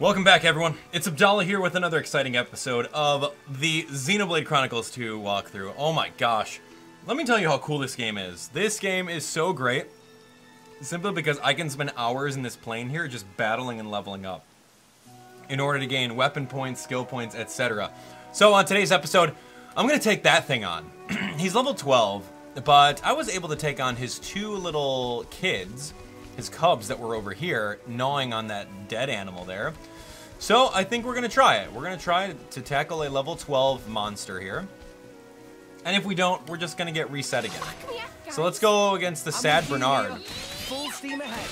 Welcome back, everyone. It's Abdallah here with another exciting episode of the Xenoblade Chronicles 2 walkthrough. Oh my gosh. Let me tell you how cool this game is. This game is so great, simply because I can spend hours in this plane here just battling and leveling up in order to gain weapon points, skill points, etc. So on today's episode, I'm going to take that thing on. He's level 12, but I was able to take on his two little kids, his cubs that were over here, gnawing on that dead animal there. So I think we're going to try it. We're going to try to tackle a level 12 monster here. And if we don't, we're just going to get reset again. So let's go against the sad Bernard. Full steam ahead.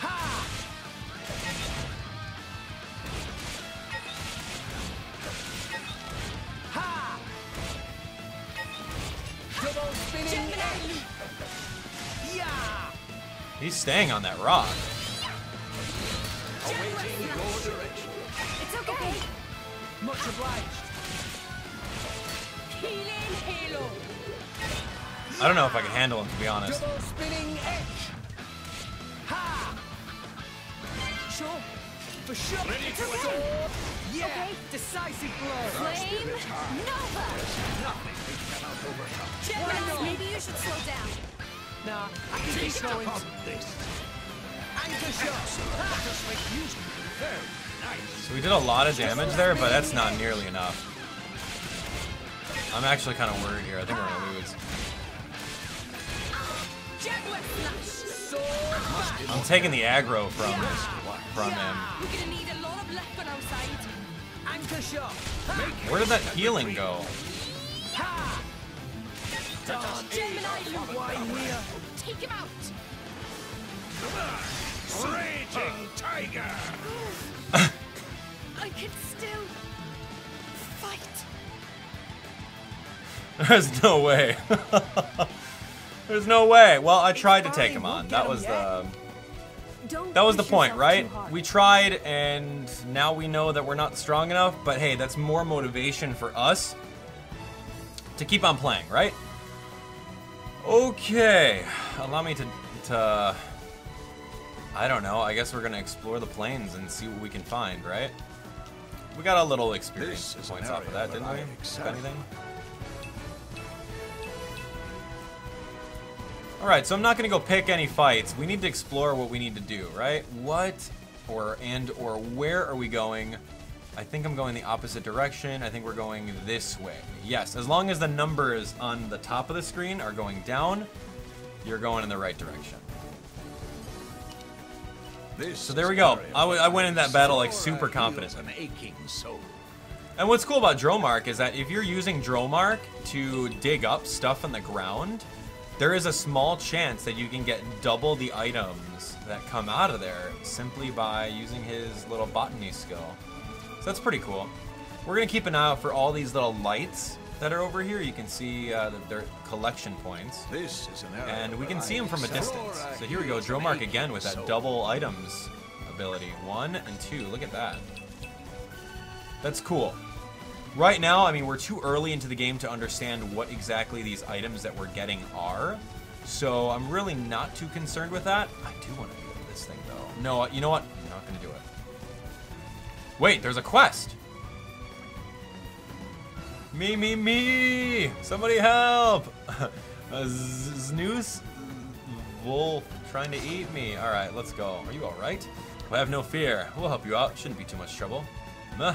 Ha! Ha! Double spinning. Yeah! He's staying on that rock. Awaiting your direction. It's okay. Much obliged. I don't know if I can handle him, to be honest. Double spinning edge. Ha! Sure. For sure. Ready to go. Yeah. Okay. Decisive blow. Flame Nova. Nothing we cannot overcome. Gemini, maybe you should slow down. Nah, I can be slowing. Anchor shot. Just like usual. Very nice. So we did a lot of damage there, but that's not nearly enough. I'm actually kind of worried here. I think we're gonna lose. I'm taking the aggro from him. Where did that healing go? Take him out. Raging tiger. I can still fight. There's no way. There's no way. Well, I tried to take him on. That was the point, right? We tried, and now we know that we're not strong enough, but hey, that's more motivation for us to keep on playing, right? Okay. Allow me to I don't know. I guess we're going to explore the plains and see what we can find, right? We got a little experience points off of that, didn't we? If anything. Alright, so I'm not going to go pick any fights. We need to explore what we need to do, right? What or where are we going? I think I'm going the opposite direction. I think we're going this way. Yes, as long as the numbers on the top of the screen are going down, you're going in the right direction. So there we go. I went in that battle like super confident. And what's cool about Dromarch is that if you're using Dromarch to dig up stuff in the ground, there is a small chance that you can get double the items that come out of there simply by using his little botany skill. So that's pretty cool. We're going to keep an eye out for all these little lights that are over here. You can see their collection points. And we can see them from a distance. So here we go, Dromarch again with that double items ability. 1 and 2, look at that. That's cool. Right now, I mean, we're too early into the game to understand what exactly these items that we're getting are. So I'm really not too concerned with that. I do want to do this thing, though. No, you know what? I'm not going to do it. Wait, there's a quest. Me. Somebody help. Znooze wolf trying to eat me. All right, let's go. Are you all right? Well, have no fear. We'll help you out. Shouldn't be too much trouble. Meh.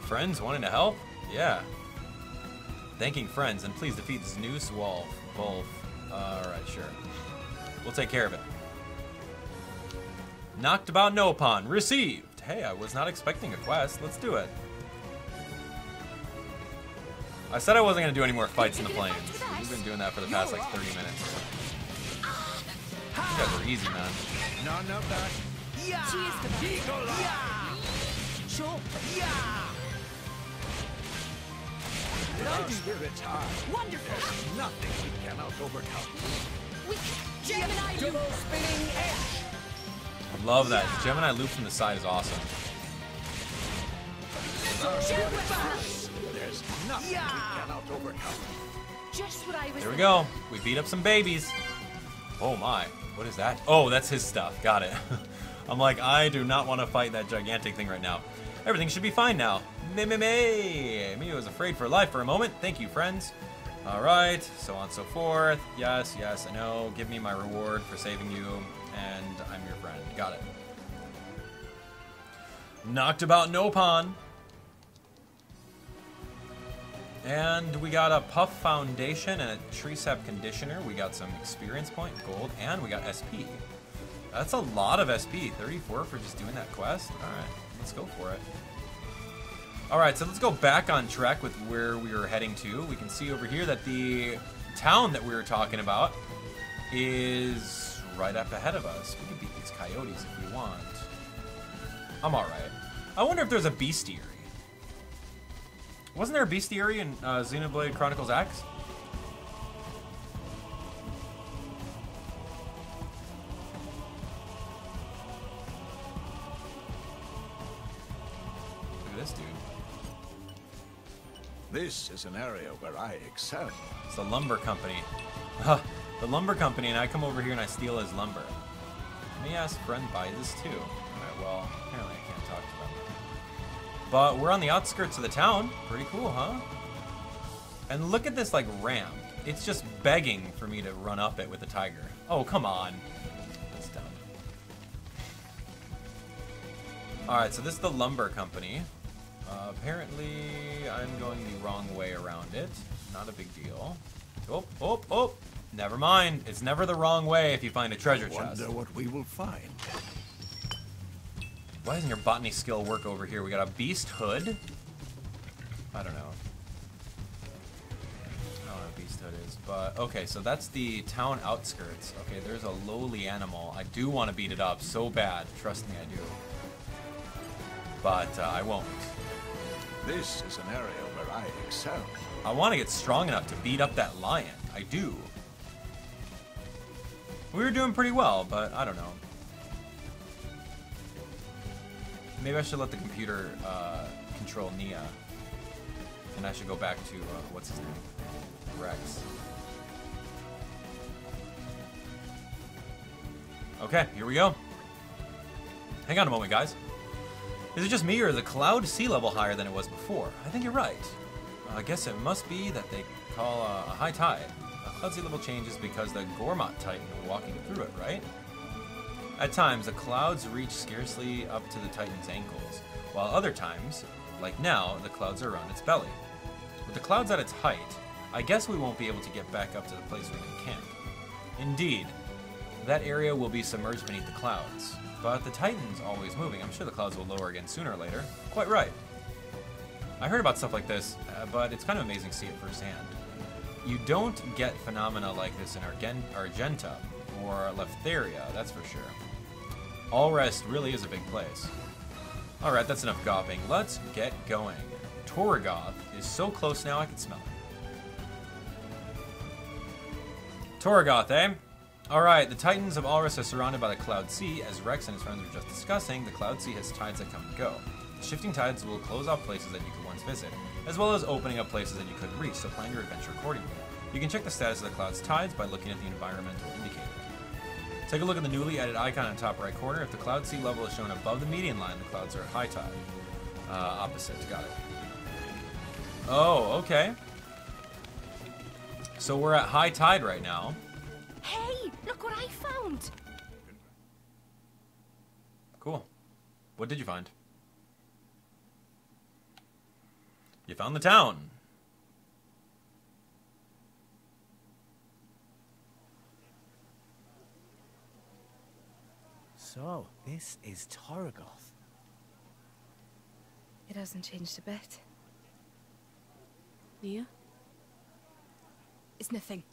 Friends wanting to help? Yeah. Thanking friends, and please defeat Znooze Wolf. Alright, sure. We'll take care of it. Knocked about no pawn. Received! Hey, I was not expecting a quest. Let's do it. I said I wasn't going to do any more fights in the plains. We've been doing that for the past, like, 30 minutes. You guys are easy, man. No, back. Yeah! Sure. Yeah! Wonderful. Nothing we cannot overcome. Gemini loop spinning edge. Love that. The Gemini loop from the side is awesome. There's nothing we cannot overcome. Just what I was. There we go. We beat up some babies. Oh my. What is that? Oh, that's his stuff. Got it. I'm like, I do not want to fight that gigantic thing right now. Everything should be fine now. Me. Mia was afraid for life for a moment. Thank you, friends. Alright, so on and so forth. Yes, yes, I know. Give me my reward for saving you, and I'm your friend. Got it. Knocked about Nopon. And we got a Puff Foundation and a Tree Sap Conditioner. We got some experience point, gold, and we got SP. That's a lot of SP. 34 for just doing that quest? Alright, let's go for it. Alright, so let's go back on track with where we were heading to. We can see over here that the town that we were talking about is right up ahead of us. We can beat these coyotes if we want. I'm alright. I wonder if there's a bestiary. Wasn't there a bestiary in Xenoblade Chronicles X? Look at this dude. This is an area where I excel. It's the lumber company. The lumber company, and I come over here and I steal his lumber. Let me ask Bren buy this too. Alright, well, apparently I can't talk to them. But we're on the outskirts of the town. Pretty cool, huh? And look at this, like, ramp. It's just begging for me to run up it with a tiger. Oh, come on. That's dumb. Alright, so this is the lumber company. Apparently, I'm going the wrong way around it. Not a big deal. Oh, oh, oh. Never mind. It's never the wrong way if you find a treasure chest. I wonder what we will find. Why doesn't your botany skill work over here? We got a beast hood. I don't know. I don't know what a beast hood is, but... Okay, so that's the town outskirts. Okay, there's a lowly animal. I do want to beat it up so bad. Trust me, I do. But I won't. This is an area where I excel. I want to get strong enough to beat up that lion. I do. We were doing pretty well, but I don't know. Maybe I should let the computer control Nia. And I should go back to, what's his name? Rex. Okay, here we go. Hang on a moment, guys. Is it just me, or is the cloud sea level higher than it was before? I think you're right. I guess it must be that they call a high tide. The cloud sea level changes because the Gormot Titan is walking through it, right? At times, the clouds reach scarcely up to the Titan's ankles, while other times, like now, the clouds are around its belly. With the clouds at its height, I guess we won't be able to get back up to the place where we camped. Indeed, that area will be submerged beneath the clouds. But the Titan's always moving. I'm sure the clouds will lower again sooner or later. Quite right. I heard about stuff like this, but it's kind of amazing to see it firsthand. You don't get phenomena like this in Argenta or Lephtheria, that's for sure. Alrest really is a big place. Alright, that's enough gobbing. Let's get going. Torigoth is so close now I can smell it. Torigoth, eh? Alright, the Titans of Alrest are surrounded by the Cloud Sea. As Rex and his friends were just discussing, the Cloud Sea has tides that come and go. The shifting tides will close off places that you could once visit, as well as opening up places that you couldn't reach, so plan your adventure accordingly. You can check the status of the cloud's tides by looking at the environmental indicator. Take a look at the newly added icon in the top right corner. If the cloud sea level is shown above the median line, the clouds are at high tide. Opposite, got it. Oh, okay. So we're at high tide right now. Hey, look what I found! Cool. What did you find? You found the town. So, this is Torigoth. It hasn't changed a bit. Nia? It's nothing.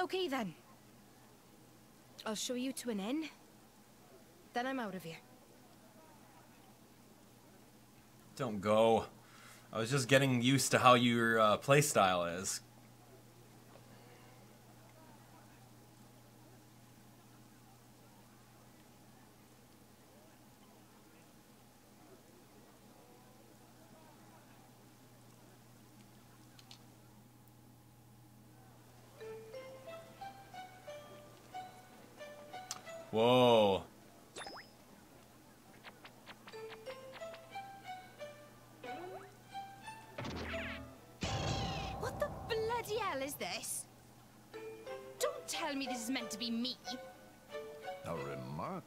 Okay then. I'll show you to an inn. Then I'm out of here. Don't go. I was just getting used to how your playstyle is. Whoa.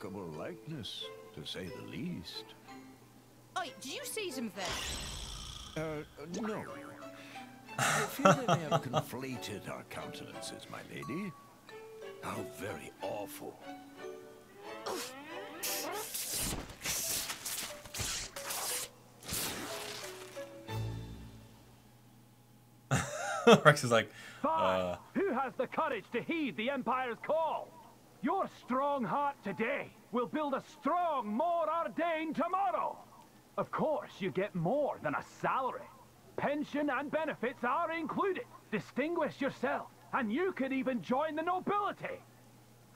remarkable likeness, to say the least. Oi, did you see something? No. I feel they may have conflated our countenances, my lady. How very awful. Rex is like, who has the courage to heed the Empire's call? Your strong heart today will build a strong, more Ardane tomorrow. Of course, you get more than a salary. Pension and benefits are included. Distinguish yourself, and you could even join the nobility.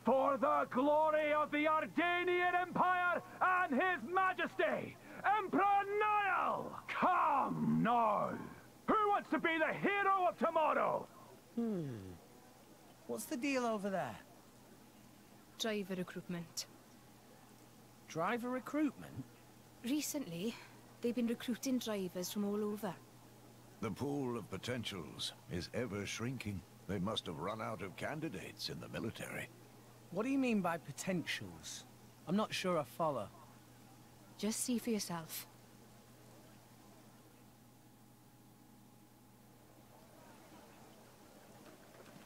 For the glory of the Ardanian Empire and His Majesty, Emperor Niall! Come now! Who wants to be the hero of tomorrow? What's the deal over there? Driver recruitment. Driver recruitment? Recently, they've been recruiting drivers from all over. The pool of potentials is ever shrinking. They must have run out of candidates in the military. What do you mean by potentials? I'm not sure I follow. Just see for yourself.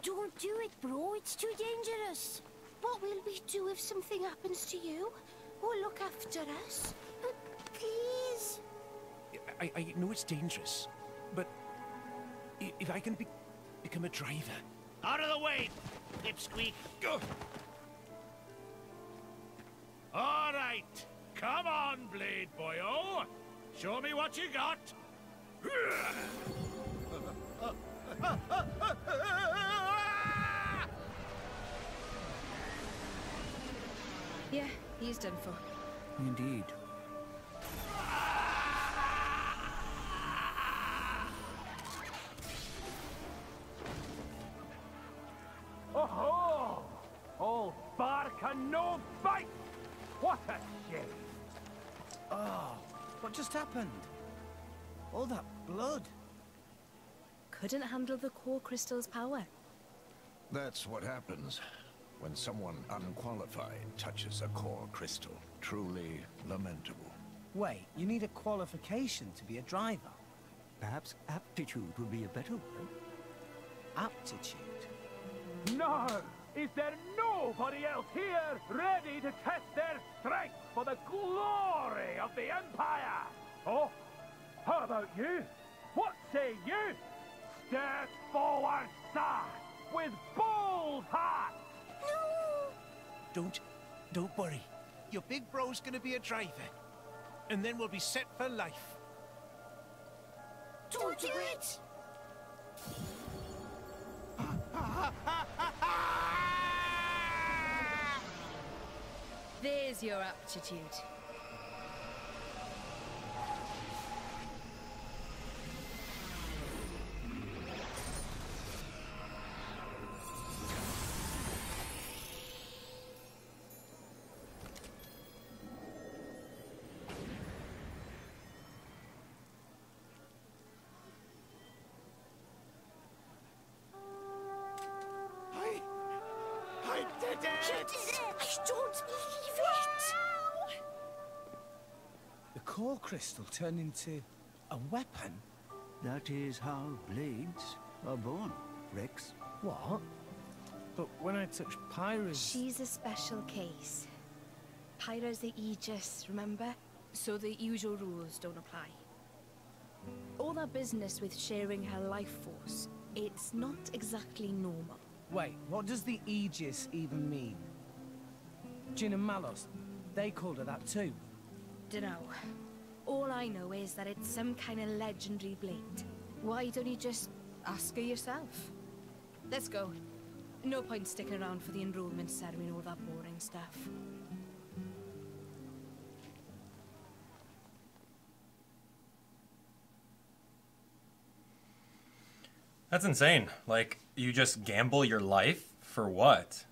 Don't do it, bro. It's too dangerous. What will we do if something happens to you? Or look after us? Please? I know it's dangerous, but if I can become a driver... Out of the way, pipsqueak! Go! All right! Come on, Blade Boyo! Show me what you got! Yeah, he's done for. Indeed. Oh-ho! All bark and no bite! What a shame! Oh, what just happened? All that blood. Couldn't handle the core crystal's power. That's what happens. When someone unqualified touches a core crystal, truly lamentable. Wait, you need a qualification to be a driver. Perhaps aptitude would be a better word. Aptitude? No! Is there nobody else here ready to test their strength for the glory of the Empire? Oh, how about you? What say you? Step forward, sir, with bold heart! No! Don't worry. Your big bro's gonna be a driver. And then we'll be set for life. Don't do it! There's your aptitude. Crystal turned into a weapon? That is how blades are born, Rex. What? But when I touch Pyra's... She's a special case. Pyra's the Aegis, remember? So the usual rules don't apply. All that business with sharing her life force, it's not exactly normal. Wait, what does the Aegis even mean? Jyn and Malos, they called her that too. Dunno. All I know is that it's some kind of legendary blade. Why don't you just ask her yourself? Let's go. No point sticking around for the enrollment ceremony and all that boring stuff. That's insane. Like, you just gamble your life for what?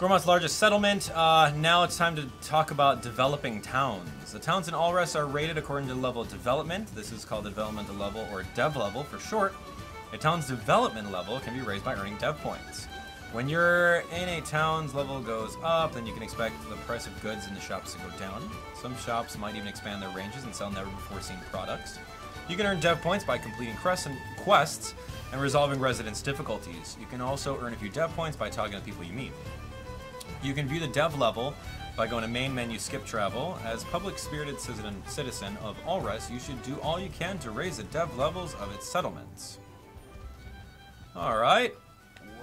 Gormont's largest settlement. Now it's time to talk about developing towns. The towns in Alrest are rated according to level of development. This is called developmental level, or dev level for short. A town's development level can be raised by earning dev points. When your NA town's level goes up, then you can expect the price of goods in the shops to go down. Some shops might even expand their ranges and sell never-before-seen products. You can earn dev points by completing quests and resolving residents' difficulties. You can also earn a few dev points by talking to people you meet. You can view the dev level by going to main menu, skip travel. As public-spirited citizen of Alrest, you should do all you can to raise the dev levels of its settlements. Alright.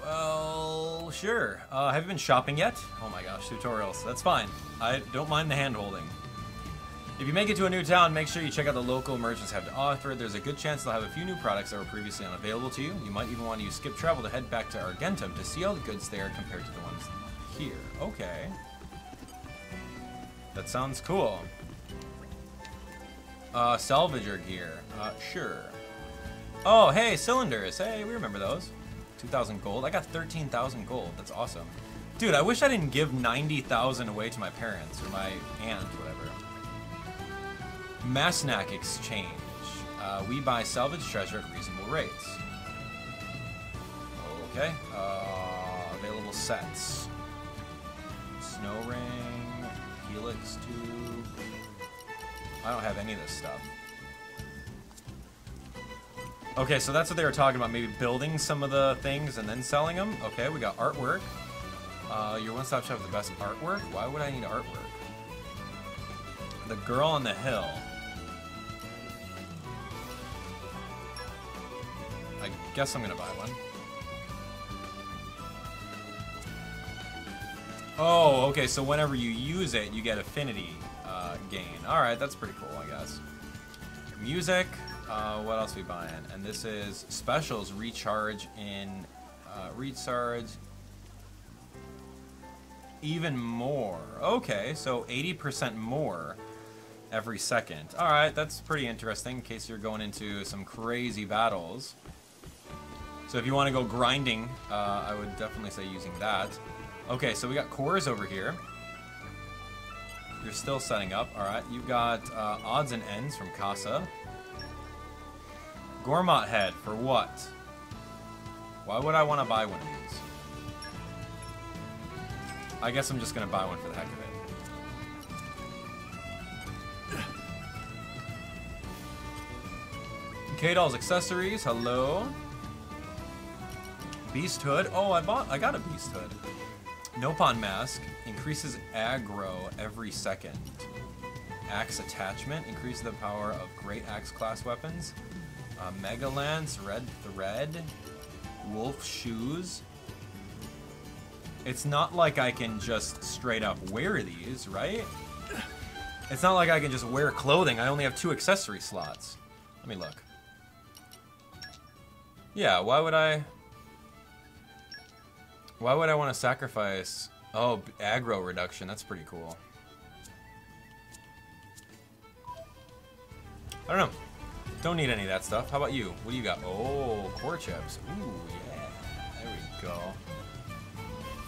Well, sure. Have you been shopping yet? Oh my gosh, tutorials. That's fine. I don't mind the hand-holding. If you make it to a new town, make sure you check out the local merchants have to offer. There's a good chance they'll have a few new products that were previously unavailable to you. You might even want to use skip travel to head back to Argentum to see all the goods there compared to the ones here. Okay. That sounds cool. Salvager gear. Sure. Oh, hey, cylinders. Hey, we remember those. 2,000 gold. I got 13,000 gold. That's awesome. Dude, I wish I didn't give 90,000 away to my parents or my aunt, whatever. Masnack Exchange. We buy salvage treasure at reasonable rates. Okay. Available sets. Snow ring. Helix tube. I don't have any of this stuff. Okay, so that's what they were talking about. Maybe building some of the things and then selling them. Okay, we got artwork. Your one-stop shop with the best artwork? Why would I need artwork? The Girl on the Hill. I guess I'm gonna buy one. Oh, okay, so whenever you use it, you get affinity gain. Alright, that's pretty cool, I guess. Music, what else are we buying? And this is specials, recharge, even more. Okay, so 80% more every second. Alright, that's pretty interesting in case you're going into some crazy battles. So if you want to go grinding, I would definitely say using that. Okay, so we got cores over here. You're still setting up. All right, you've got odds and ends from Casa. Gormot head for what? Why would I want to buy one of these? I guess I'm just gonna buy one for the heck of it. K-Doll's accessories. Hello. Beast hood. Oh, I got a beast hood. Nopon mask increases aggro every second. Axe attachment increases the power of great axe class weapons. Mega lance, red thread, wolf shoes. It's not like I can just straight up wear these, right? It's not like I can just wear clothing. I only have 2 accessory slots. Let me look. Yeah, why would I? Why would I want to sacrifice? Oh, aggro reduction. That's pretty cool. I don't know. Don't need any of that stuff. How about you? What do you got? Oh, core chips. Ooh, yeah. There we go.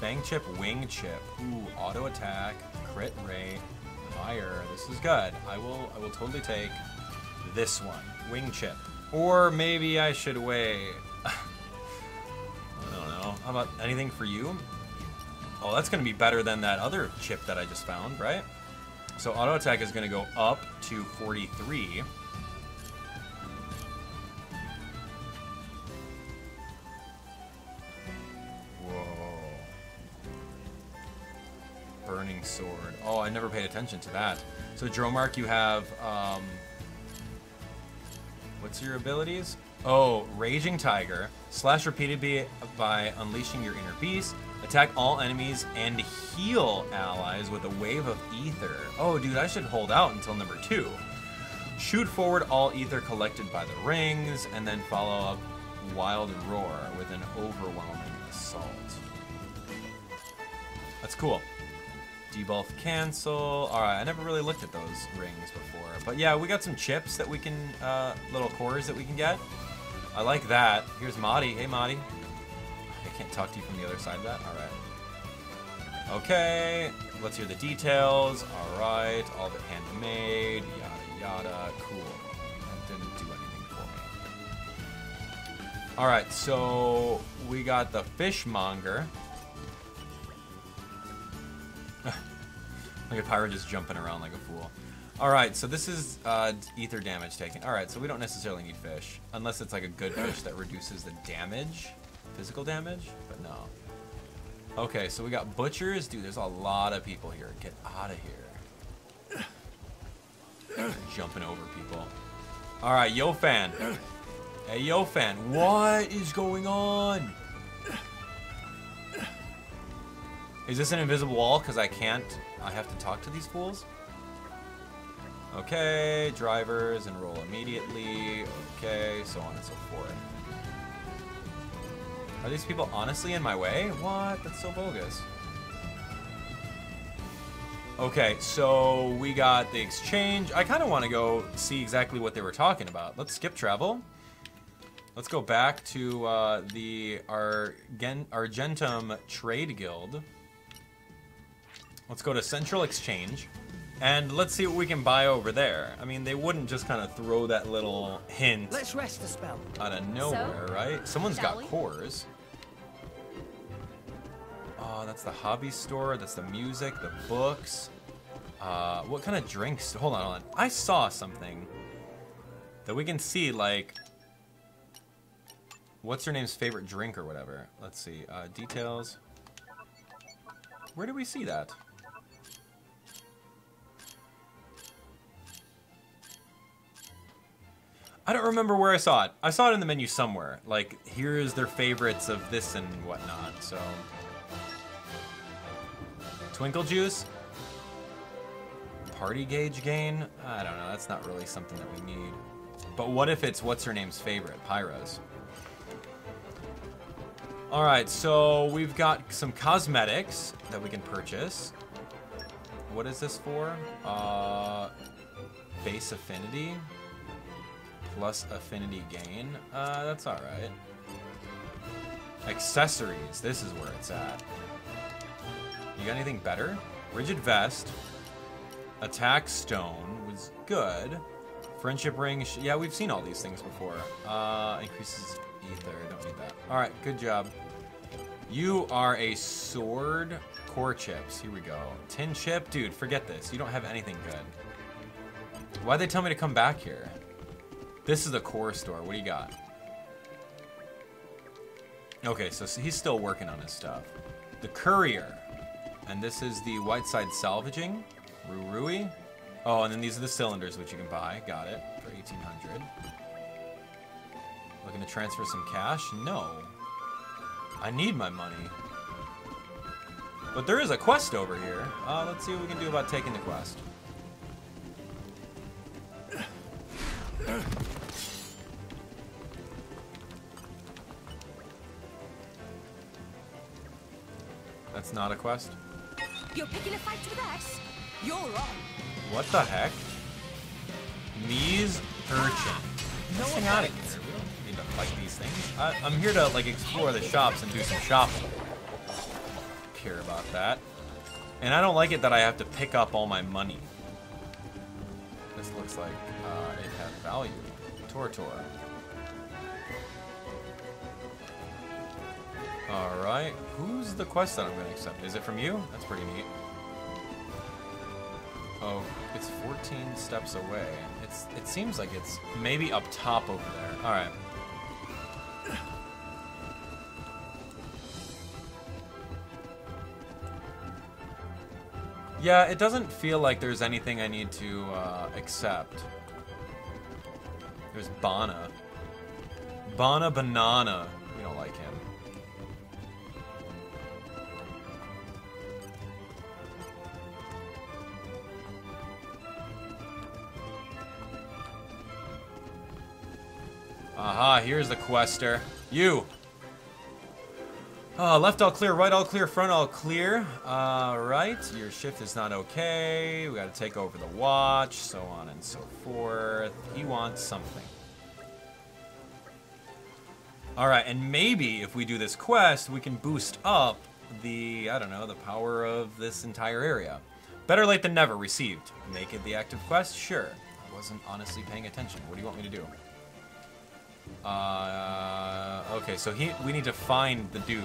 Fang chip, wing chip. Ooh, auto attack, crit rate, fire. This is good. I will totally take this one. Wing chip. Or maybe I should wait. How about anything for you? Oh, that's going to be better than that other chip that I just found, right? So auto attack is going to go up to 43. Whoa. Burning sword. Oh, I never paid attention to that. So Dromarch, you have, what's your abilities? Oh, Raging Tiger. Slash repeatedly by unleashing your inner beast. Attack all enemies and heal allies with a wave of ether. Oh, dude, I should hold out until number 2. Shoot forward all ether collected by the rings, and then follow up Wild Roar with an overwhelming assault. That's cool. Debuff cancel. Alright, I never really looked at those rings before. But yeah, we got some chips that we can, little cores that we can get. I like that. Here's Madi. Hey, Madi. I can't talk to you from the other side of that. All right. Okay. Let's hear the details. All right. All but handmade. Yada, yada. Cool. That didn't do anything for me. All right. So we got the fishmonger. Like a pirate just jumping around like a fool. Alright, so this is ether damage taken. Alright, so we don't necessarily need fish. Unless it's like a good fish that reduces the damage. Physical damage? But no. Okay, so we got butchers. Dude, there's a lot of people here. Get out of here. They're jumping over people. Alright, Yofan. Hey, Yofan, what is going on? Is this an invisible wall? Because I can't... I have to talk to these fools? Okay, drivers, enroll immediately. Okay, so on and so forth. Are these people honestly in my way? What? That's so bogus. Okay, so we got the exchange. I kind of want to go see exactly what they were talking about. Let's skip travel. Let's go back to the Argentum Trade Guild. Let's go to Central Exchange. And let's see what we can buy over there. I mean, they wouldn't just kind of throw that little hint out of nowhere, right? Someone's got cores. Oh, that's the hobby store. That's the music, the books. What kind of drinks? Hold on, hold on. I saw something that we can see, like... What's her name's favorite drink or whatever? Let's see. Details. Where do we see that? I don't remember where I saw it. I saw it in the menu somewhere. Like, here's their favorites of this and whatnot, so. Twinkle juice? Party gauge gain? I don't know, that's not really something that we need. But what if it's what's-her-name's favorite, Pyros? Alright, so we've got some cosmetics that we can purchase. What is this for? Base affinity? Plus affinity gain. That's alright. Accessories. This is where it's at. You got anything better? Rigid vest. Attack stone was good. Friendship ring. Yeah, we've seen all these things before. Increases ether. Don't need that. Alright, good job. You are a sword. Core chips. Here we go. Tin chip. Dude, forget this. You don't have anything good. Why'd they tell me to come back here? This is the core store. What do you got? Okay, so he's still working on his stuff. The courier. And this is the Whiteside Salvaging. Ru-Rui. Oh, and then these are the cylinders, which you can buy. Got it. For 1800. Looking to transfer some cash? No. I need my money. But there is a quest over here. Let's see what we can do about taking the quest. That's not a quest. You're picking a fight with us. You're on. What the heck? Mies urchin. No one out of here. We don't need to fight these things. I'm here to like explore the shops and do some shopping. Don't care about that. And I don't like it that I have to pick up all my money. This looks like it had value. Tortor. Alright, who's the quest that I'm going to accept? Is it from you? That's pretty neat. Oh, it's 14 steps away. It seems like it's maybe up top over there. Alright. Yeah, it doesn't feel like there's anything I need to accept. There's Bana. Bana Banana. We don't like him. Aha, here's the quester. You! Left all clear, right all clear, front all clear. Right, your shift is not okay. We gotta take over the watch, so on and so forth. He wants something. Alright, and maybe if we do this quest, we can boost up the, I don't know, the power of this entire area. Better late than never received. Make it the active quest? Sure. I wasn't honestly paying attention. What do you want me to do? Okay, so we need to find the dude.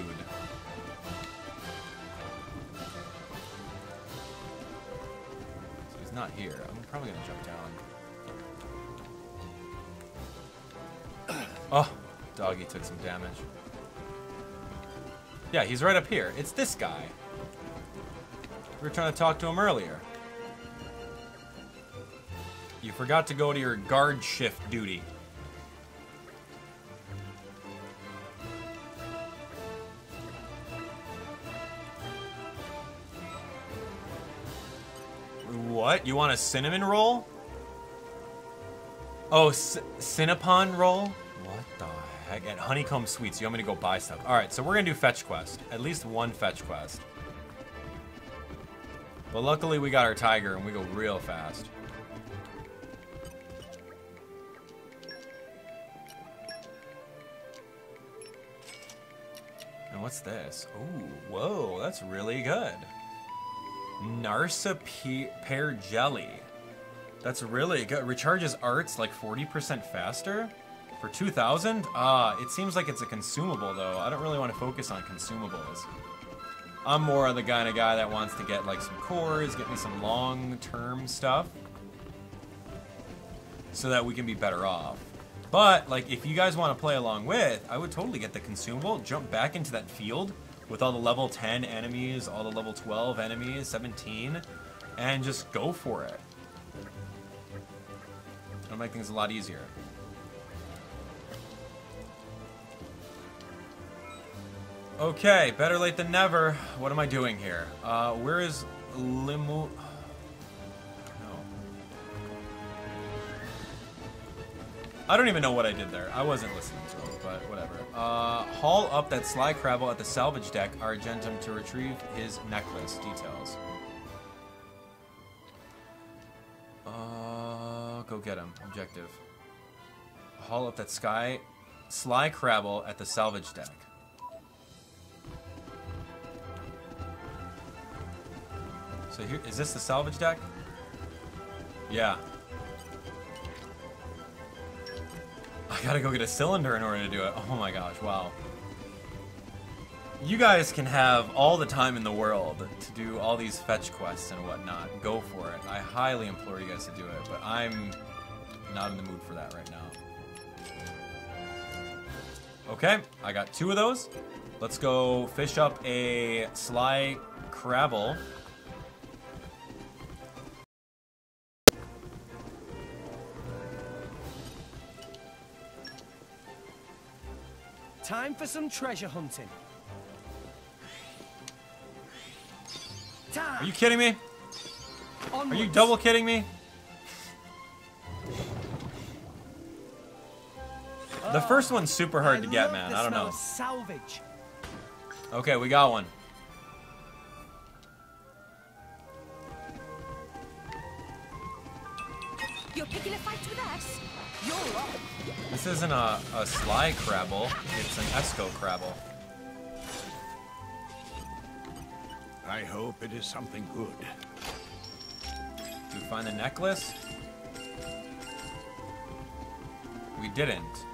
not here. I'm probably gonna jump down. Oh, doggy took some damage. Yeah, he's right up here. It's this guy. We were trying to talk to him earlier. You forgot to go to your guard shift duty. What? You want a cinnamon roll? Oh, cinnapon roll? What the heck? At Honeycomb Sweets, you want me to go buy stuff? All right, so we're gonna do fetch quest. At least one fetch quest. But luckily we got our tiger and we go real fast. And what's this? Ooh, whoa, that's really good. Narsa Pear Jelly. That's really good. Recharges arts like 40% faster for 2,000? It seems like it's a consumable though. I don't really want to focus on consumables. I'm more of the kind of guy that wants to get like some cores, get me some long-term stuff so that we can be better off. But, like, if you guys want to play along with, I would totally get the consumable, jump back into that field with all the level 10 enemies, all the level 12 enemies, 17, and just go for it. It'll make things a lot easier. Okay, better late than never. What am I doing here? Where is Limu... I don't even know what I did there. I wasn't listening to him, but whatever. Haul up that Sly Crabble at the salvage deck, Argentum, to retrieve his necklace. Details. Go get him. Objective. Haul up that Sly Crabble at the salvage deck. So here, is this the salvage deck? Yeah. I gotta go get a cylinder in order to do it. Oh my gosh, wow. You guys can have all the time in the world to do all these fetch quests and whatnot. Go for it. I highly implore you guys to do it, but I'm not in the mood for that right now. Okay, I got 2 of those. Let's go fish up a Sly Crabble. Time for some treasure hunting. Are you kidding me? Are you double kidding me? The first one's super hard to get, man. I don't know. Salvage. Okay, we got one. You're picking a fight with us. You're up. This isn't a Sly Crabble, it's an Esco Crabble. I hope it is something good. Did we find the necklace? We didn't.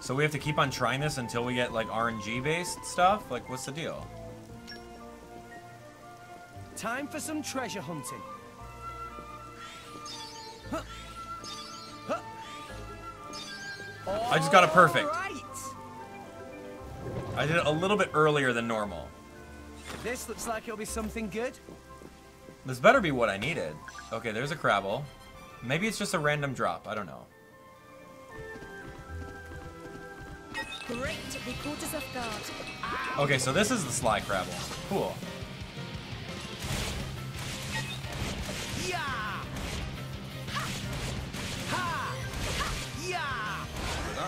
So we have to keep on trying this until we get like RNG based stuff? Like, what's the deal? Time for some treasure hunting. Huh. I just got a perfect. Right. I did it a little bit earlier than normal. This looks like it'll be something good. This better be what I needed. Okay, there's a Crabble. Maybe it's just a random drop. I don't know. Great. We caught us off guard. Okay, so this is the Sly Crabble. Cool. Yeah.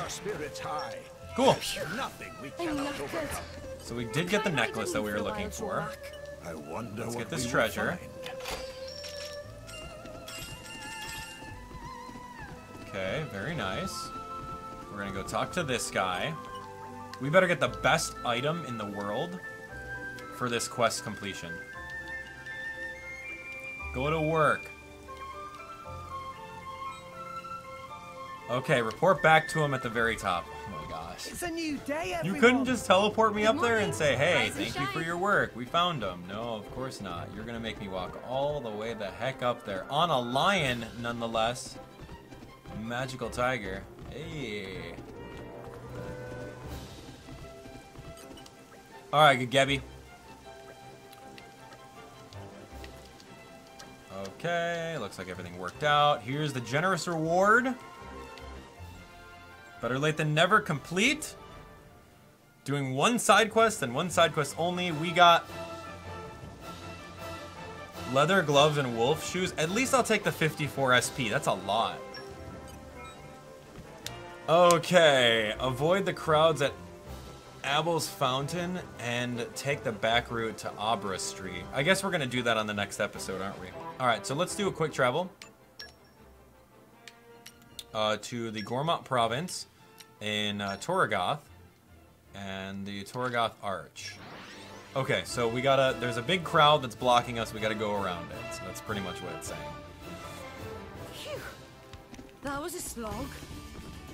Our spirits high. Cool. Nothing we cannot overcome. So we did get the necklace that we were looking for. I wonder. Let's get this treasure. Okay, very nice. We're gonna go talk to this guy. We better get the best item in the world for this quest completion. Go to work. Okay, report back to him at the very top. Oh my gosh. It's a new day, everyone. You couldn't just teleport me up there and say, hey, thank you for your work. We found him. No, of course not. You're going to make me walk all the way the heck up there. On a lion, nonetheless. Magical tiger. Hey. Alright, good Gabby. Okay, looks like everything worked out. Here's the generous reward. Better late than never. Complete. Doing one side quest and one side quest only. We got leather gloves and wolf shoes. At least I'll take the 54 SP. That's a lot. Okay. Avoid the crowds at Abel's Fountain and take the back route to Abra Street. I guess we're going to do that on the next episode, aren't we? All right, so let's do a quick travel to the Gormot province in Torigoth and the Torigoth Arch. Okay, so we gotta, there's a big crowd that's blocking us. We gotta go around it. So that's pretty much what it's saying. Phew. That was a slog.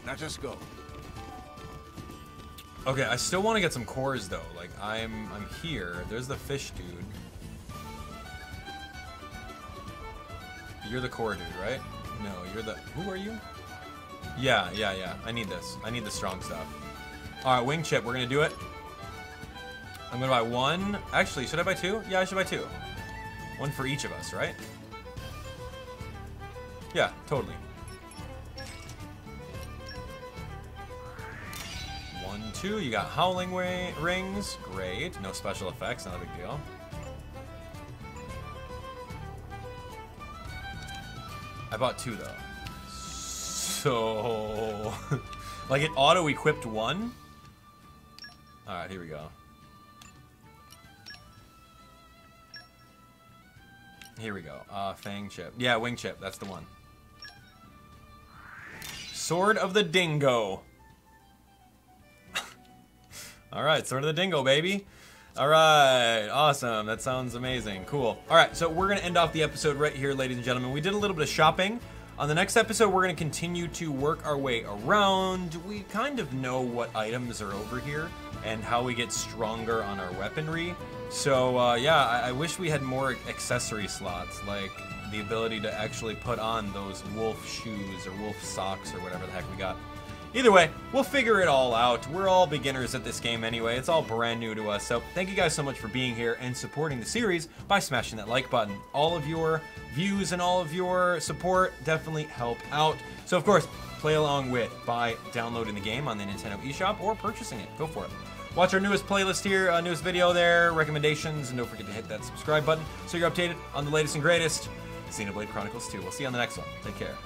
Let us go. Okay, I still want to get some cores though. Like I'm here. There's the fish dude. You're the core dude, right? No, you're the, who are you? Yeah. I need this. I need the strong stuff. All right, wing chip. We're gonna do it. I'm gonna buy one. Actually, should I buy two? Yeah, I should buy two. One for each of us, right? Yeah, totally. 1, 2. You got howling rings. Great. No special effects. Not a big deal. I bought two though, so like it auto-equipped one. All right, here we go. Here we go. Fang chip. Yeah, wing chip. That's the one. Sword of the Dingo. All right, Sword of the Dingo, baby. All right, awesome. That sounds amazing. Cool. All right, so we're going to end off the episode right here, ladies and gentlemen. We did a little bit of shopping. On the next episode, we're going to continue to work our way around. We kind of know what items are over here and how we get stronger on our weaponry. So, yeah, I wish we had more accessory slots, like the ability to actually put on those wolf shoes or wolf socks or whatever the heck we got. Either way, we'll figure it all out. We're all beginners at this game anyway. It's all brand new to us. So thank you guys so much for being here and supporting the series by smashing that like button. All of your views and all of your support definitely help out. So of course, play along with by downloading the game on the Nintendo eShop or purchasing it. Go for it. Watch our newest playlist here, newest video there, recommendations, and don't forget to hit that subscribe button so you're updated on the latest and greatest Xenoblade Chronicles 2. We'll see you on the next one. Take care.